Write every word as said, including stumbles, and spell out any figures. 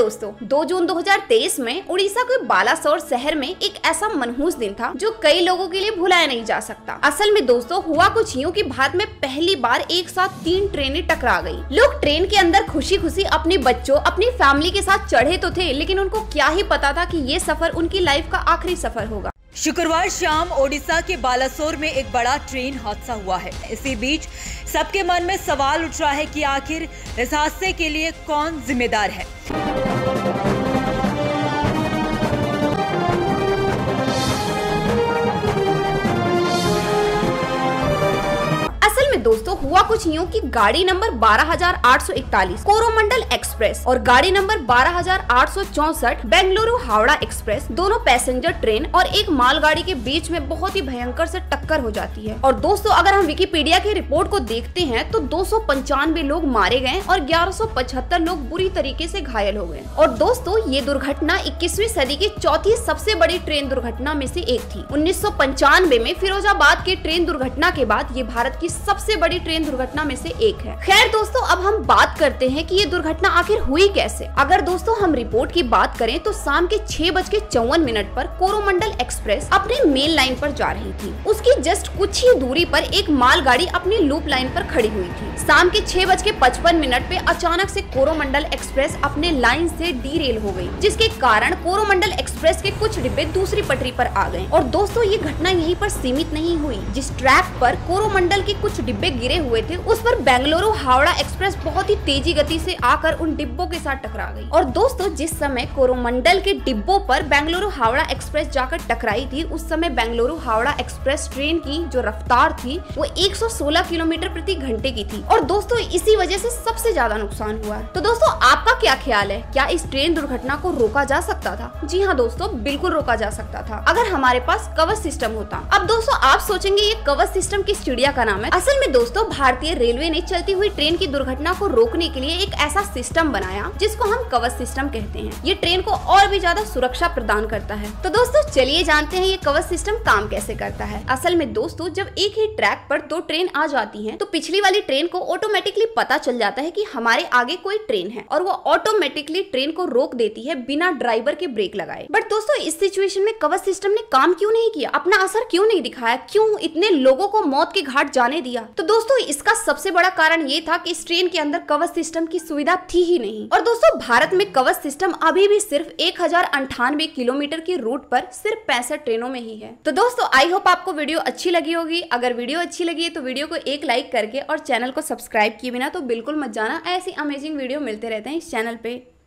दोस्तों, दो जून दो हजार तेईस में उड़ीसा के बालासोर शहर में एक ऐसा मनहूस दिन था जो कई लोगों के लिए भुलाया नहीं जा सकता। असल में दोस्तों हुआ कुछ यूँ कि भारत में पहली बार एक साथ तीन ट्रेनें टकरा गयी। लोग ट्रेन के अंदर खुशी खुशी अपने बच्चों, अपनी फैमिली के साथ चढ़े तो थे, लेकिन उनको क्या ही पता था कि ये सफर उनकी लाइफ का आखिरी सफर होगा। शुक्रवार शाम ओडिशा के बालासोर में एक बड़ा ट्रेन हादसा हुआ है। इसी बीच सबके मन में सवाल उठ रहा है कि आखिर इस हादसे के लिए कौन जिम्मेदार है। दोस्तों हुआ कुछ यूँ कि गाड़ी नंबर बारह हजार आठ सौ इकतालीस कोरोमंडल एक्सप्रेस और गाड़ी नंबर बारह हजार आठ सौ चौंसठ बेंगलुरु हावड़ा एक्सप्रेस, दोनों पैसेंजर ट्रेन और एक मालगाड़ी के बीच में बहुत ही भयंकर से टक्कर हो जाती है। और दोस्तों अगर हम विकिपीडिया की रिपोर्ट को देखते हैं तो दो सौ पंचानवे लोग मारे गए और ग्यारह सौ पचहत्तर लोग बुरी तरीके से घायल हो गए। और दोस्तों ये दुर्घटना इक्कीसवीं सदी की चौथी सबसे बड़ी ट्रेन दुर्घटना में से एक थी। उन्नीस सौ पंचानवे में फिरोजाबाद के ट्रेन दुर्घटना के बाद ये भारत की सबसे बड़ी ट्रेन दुर्घटना में से एक है। खैर दोस्तों अब हम बात करते हैं कि ये दुर्घटना आखिर हुई कैसे। अगर दोस्तों हम रिपोर्ट की बात करें तो शाम के छह बज के चौवन मिनट पर कोरोमंडल एक्सप्रेस अपने मेन लाइन पर जा रही थी। उसकी जस्ट कुछ ही दूरी पर एक मालगाड़ी अपनी लूप लाइन पर खड़ी हुई थी। शाम के छह बज के पचपन मिनट पे अचानक से कोरोमंडल एक्सप्रेस अपने लाइन से डीरेल हो गई, जिसके कारण कोरोमंडल एक्सप्रेस के कुछ डिब्बे दूसरी पटरी पर आ गए। और दोस्तों ये घटना यहीं पर सीमित नहीं हुई। जिस ट्रैक पर कोरोमंडल के कुछ डिब्बे गिरे हुए थे उस पर बेंगलुरु हावड़ा एक्सप्रेस बहुत ही तेजी गति से आकर उन डिब्बों के साथ टकरा गई। और दोस्तों जिस समय कोरोमंडल के डिब्बों पर बेंगलुरु हावड़ा एक्सप्रेस जाकर टकराई थी उस समय बेंगलुरु हावड़ा एक्सप्रेस ट्रेन की जो रफ्तार थी वो एक सौ सोलह किलोमीटर प्रति घंटे की थी। और दोस्तों इसी वजह से सबसे ज्यादा नुकसान हुआ। तो दोस्तों आपका क्या ख्याल है, क्या इस ट्रेन दुर्घटना को रोका जा सकता था? जी हाँ दोस्तों, बिल्कुल रोका जा सकता था अगर हमारे पास कवच सिस्टम होता। अब दोस्तों आप सोचेंगे ये कवच सिस्टम किस चिड़िया का नाम है। असल में दोस्तों भारतीय रेलवे ने चलती हुई ट्रेन की दुर्घटना को रोकने के लिए एक ऐसा सिस्टम बनाया जिसको हम कवच सिस्टम कहते हैं। ये ट्रेन को और भी ज्यादा सुरक्षा प्रदान करता है। तो दोस्तों चलिए जानते हैं ये कवच सिस्टम काम कैसे करता है। असल में दोस्तों जब एक ही ट्रैक पर दो ट्रेन आ जाती हैं, तो पिछली वाली ट्रेन को ऑटोमेटिकली पता चल जाता है कि हमारे आगे कोई ट्रेन है और वो ऑटोमेटिकली ट्रेन को रोक देती है बिना ड्राइवर के ब्रेक लगाए। बट दोस्तों इस सिचुएशन में कवच सिस्टम ने काम क्यों नहीं किया, अपना असर क्यों नहीं दिखाया, क्यों इतने लोगों को मौत के घाट जाने दिया? तो दोस्तों इसका सबसे बड़ा कारण ये था कि इस ट्रेन के अंदर कवच सिस्टम की सुविधा थी ही नहीं। और दोस्तों भारत में कवच सिस्टम अभी भी सिर्फ एक हजार अंठानवे किलोमीटर के रूट पर सिर्फ पैंसठ ट्रेनों में ही है। तो दोस्तों आई होप आपको वीडियो अच्छी लगी होगी। अगर वीडियो अच्छी लगी है तो वीडियो को एक लाइक करके और चैनल को सब्सक्राइब किए बिना तो बिल्कुल मत जाना। ऐसी अमेजिंग वीडियो मिलते रहते हैं इस चैनल पे।